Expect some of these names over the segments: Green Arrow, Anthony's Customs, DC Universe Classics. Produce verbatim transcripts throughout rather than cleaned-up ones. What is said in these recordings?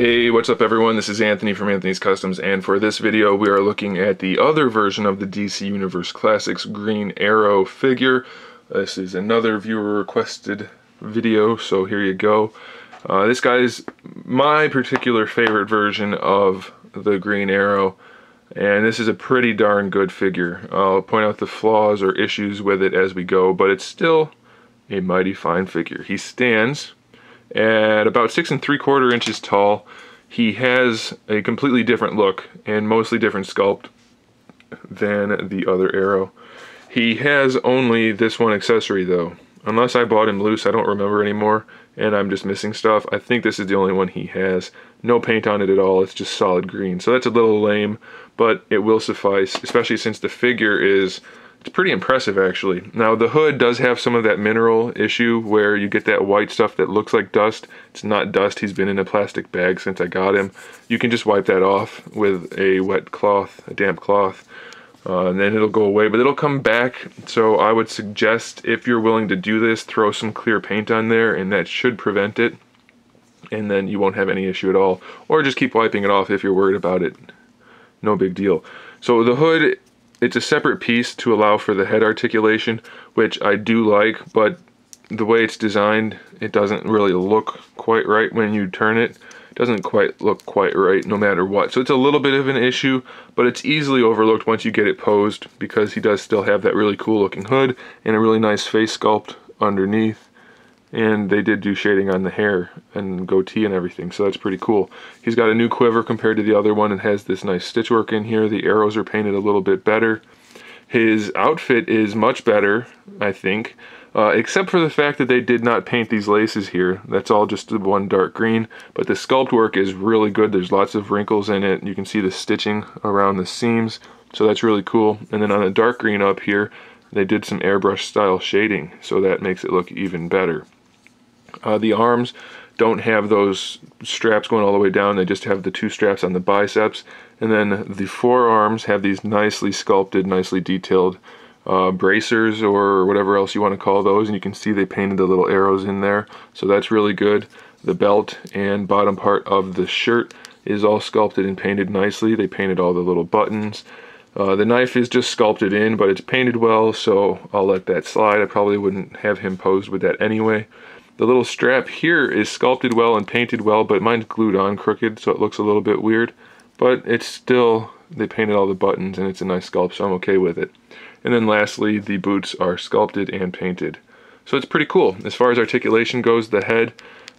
Hey, what's up everyone? This is Anthony from Anthony's Customs, and for this video we are looking at the other version of the D C Universe Classics Green Arrow figure. This is another viewer requested video, so here you go. Uh, this guy is my particular favorite version of the Green Arrow, and this is a pretty darn good figure. I'll point out the flaws or issues with it as we go, but it's still a mighty fine figure. He stands at about six and three quarter inches tall. He has a completely different look and mostly different sculpt than the other Arrow. He has only this one accessory though. Unless I bought him loose, I don't remember anymore, and I'm just missing stuff. I think this is the only one he has. No paint on it at all, it's just solid green. So that's a little lame, but it will suffice, especially since the figure is It's pretty impressive actually. Now the hood does have some of that mineral issue where you get that white stuff that looks like dust. It's not dust, he's been in a plastic bag since I got him. You can just wipe that off with a wet cloth, a damp cloth, uh, and then it'll go away, but it'll come back. So I would suggest, if you're willing to do this, throw some clear paint on there, and that should prevent it, and then you won't have any issue at all. Or just keep wiping it off if you're worried about it. No big deal. So the hood, it's a separate piece to allow for the head articulation, which I do like, but the way it's designed, it doesn't really look quite right when you turn it. It doesn't quite look quite right no matter what. So it's a little bit of an issue, but it's easily overlooked once you get it posed, because he does still have that really cool looking hood and a really nice face sculpt underneath. And they did do shading on the hair and goatee and everything, so that's pretty cool. He's got a new quiver compared to the other one and has this nice stitch work in here. The arrows are painted a little bit better. His outfit is much better, I think, uh, except for the fact that they did not paint these laces here. That's all just the one dark green, but the sculpt work is really good. There's lots of wrinkles in it. You can see the stitching around the seams, so that's really cool. And then on the dark green up here, they did some airbrush style shading, so that makes it look even better. Uh, the arms don't have those straps going all the way down, they just have the two straps on the biceps, and then the forearms have these nicely sculpted, nicely detailed uh, bracers, or whatever else you want to call those, and you can see they painted the little arrows in there, so that's really good. The belt and bottom part of the shirt is all sculpted and painted nicely. They painted all the little buttons. Uh, the knife is just sculpted in, but it's painted well, so I'll let that slide. I probably wouldn't have him posed with that anyway. The little strap here is sculpted well and painted well, but mine's glued on crooked, so it looks a little bit weird. But it's still, they painted all the buttons, and it's a nice sculpt, so I'm okay with it. And then lastly, the boots are sculpted and painted. So it's pretty cool. As far as articulation goes, the head,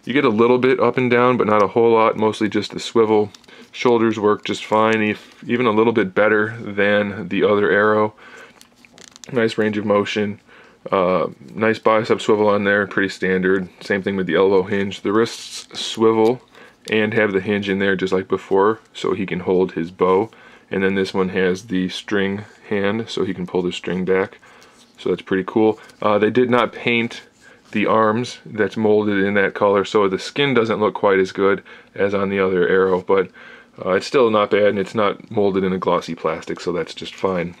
you get a little bit up and down, but not a whole lot, mostly just the swivel. Shoulders work just fine, if even a little bit better than the other Arrow. Nice range of motion. Uh, nice bicep swivel on there, pretty standard. Same thing with the elbow hinge. The wrists swivel and have the hinge in there just like before, so he can hold his bow. And then this one has the string hand, so he can pull the string back. So that's pretty cool. Uh, they did not paint the arms, that's molded in that color, so the skin doesn't look quite as good as on the other Arrow, but uh, it's still not bad, and it's not molded in a glossy plastic, so that's just fine.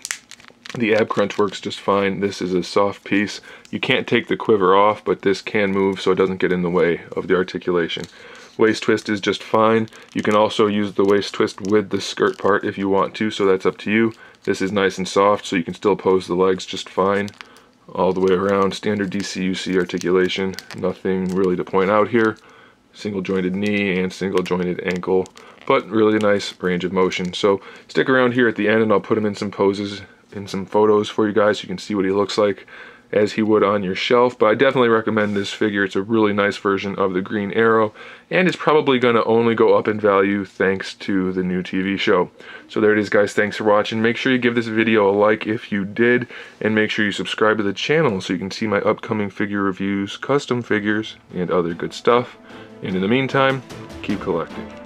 The ab crunch works just fine. This is a soft piece. You can't take the quiver off, but this can move so it doesn't get in the way of the articulation. Waist twist is just fine. You can also use the waist twist with the skirt part if you want to, so that's up to you. This is nice and soft, so you can still pose the legs just fine all the way around. Standard D C U C articulation. Nothing really to point out here. Single jointed knee and single jointed ankle, but really nice range of motion. So stick around here at the end and I'll put him in some poses, in some photos for you guys so you can see what he looks like as he would on your shelf. But I definitely recommend this figure. It's a really nice version of the Green Arrow, and it's probably going to only go up in value thanks to the new T V show. So there it is, guys. Thanks for watching. Make sure you give this video a like if you did, and make sure you subscribe to the channel so you can see my upcoming figure reviews, custom figures, and other good stuff. And in the meantime, keep collecting.